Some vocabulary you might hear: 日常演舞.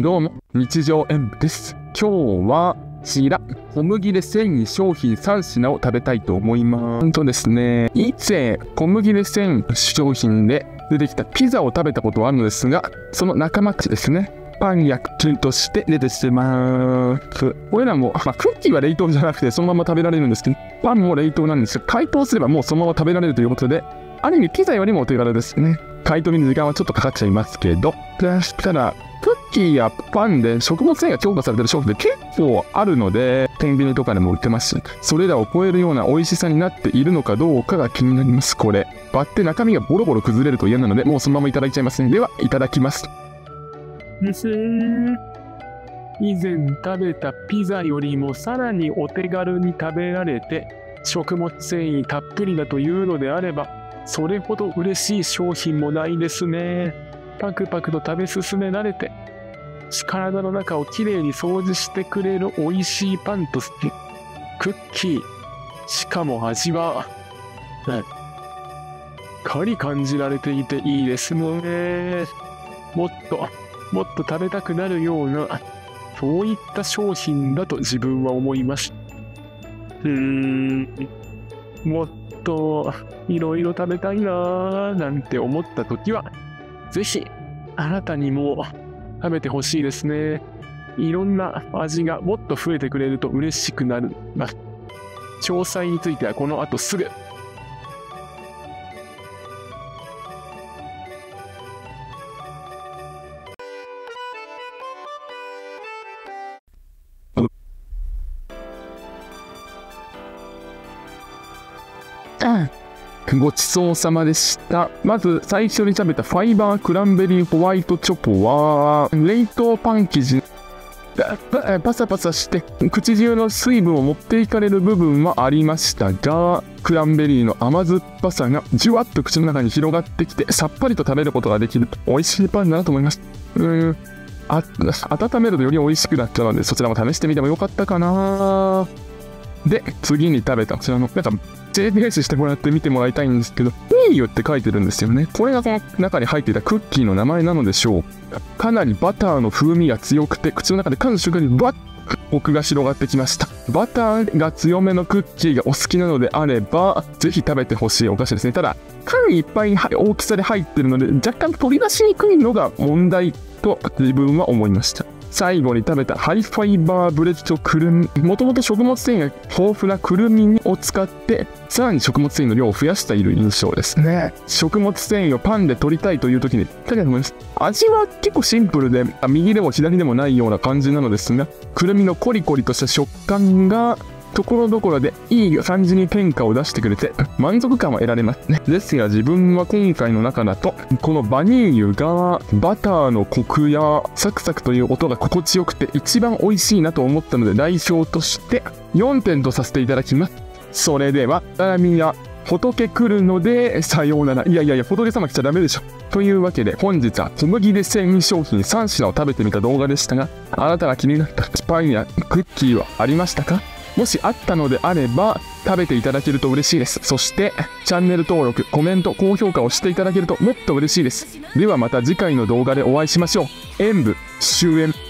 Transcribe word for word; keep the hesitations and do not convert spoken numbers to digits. どうも、日常演舞です。今日は、シラ、小麦で繊維商品さん品を食べたいと思います。とですね、以前、小麦で繊維商品で出てきたピザを食べたことはあるのですが、その仲間たちですね。パンやクッキーとして出てしまう。これらも、まあ、クッキーは冷凍じゃなくてそのまま食べられるんですけど、パンも冷凍なんですが、解凍すればもうそのまま食べられるということで、ある意味ピザよりもお手軽ですね。解凍に時間はちょっとかかっちゃいますけど、そしたら、クッキーやパンで食物繊維が強化されてる商品って結構あるので、コンビニとかでも売ってますし、それらを超えるような美味しさになっているのかどうかが気になります、これ。割って中身がボロボロ崩れると嫌なので、もうそのままいただいちゃいますね。では、いただきます。以前食べたピザよりもさらにお手軽に食べられて、食物繊維たっぷりだというのであれば、それほど嬉しい商品もないですね。パクパクと食べ進められて、体の中をきれいに掃除してくれる美味しいパンとクッキー。しかも味は、しっかり感じられていていいですね。もっと、もっと食べたくなるような、そういった商品だと自分は思います。うーん、もっと、いろいろ食べたいなぁ、なんて思ったときは、ぜひ、あなたにも食べてほしいですね。いろんな味がもっと増えてくれると嬉しくなります。詳細についてはこの後すぐ。ごちそうさまでした。まず最初に食べたファイバークランベリーホワイトチョコは、冷凍パン生地、パサパサして、口中の水分を持っていかれる部分はありましたが、クランベリーの甘酸っぱさがじゅわっと口の中に広がってきて、さっぱりと食べることができる。美味しいパンだなと思いました。うーん。あ、温めるとより美味しくなったので、そちらも試してみてもよかったかな。で、次に食べたこちらの、なんか、ジェーピーエス してもらって見てもらいたいんですけど、ミーユって書いてるんですよね。これがその中に入っていたクッキーの名前なのでしょう。かなりバターの風味が強くて、口の中で噛む瞬間にバッコクが広がってきました。バターが強めのクッキーがお好きなのであれば、ぜひ食べてほしいお菓子ですね。ただ、缶いっぱいに大きさで入ってるので、若干取り出しにくいのが問題と自分は思いました。最後に食べたハイファイバーブレッドくるみ。もともと食物繊維が豊富なくるみを使って、さらに食物繊維の量を増やしている印象ですね。食物繊維をパンで取りたいという時に、だけども、味は結構シンプルで、右でも左でもないような感じなのですが、くるみのコリコリとした食感が、ところどころでいい感じに変化を出してくれて、満足感は得られますね。ですが自分は今回の中だと、このバニーユがバターのコクやサクサクという音が心地よくて一番美味しいなと思ったので代表としてよんてんとさせていただきます。それでは、サラミや仏来るのでさようなら。いやいやいや、仏様来ちゃダメでしょ。というわけで本日は小麦で繊維商品さん品を食べてみた動画でしたが、あなたが気になったパンやクッキーはありましたか？もしあったのであれば、食べていただけると嬉しいです。そして、チャンネル登録、コメント、高評価をしていただけるともっと嬉しいです。ではまた次回の動画でお会いしましょう。演舞、終演。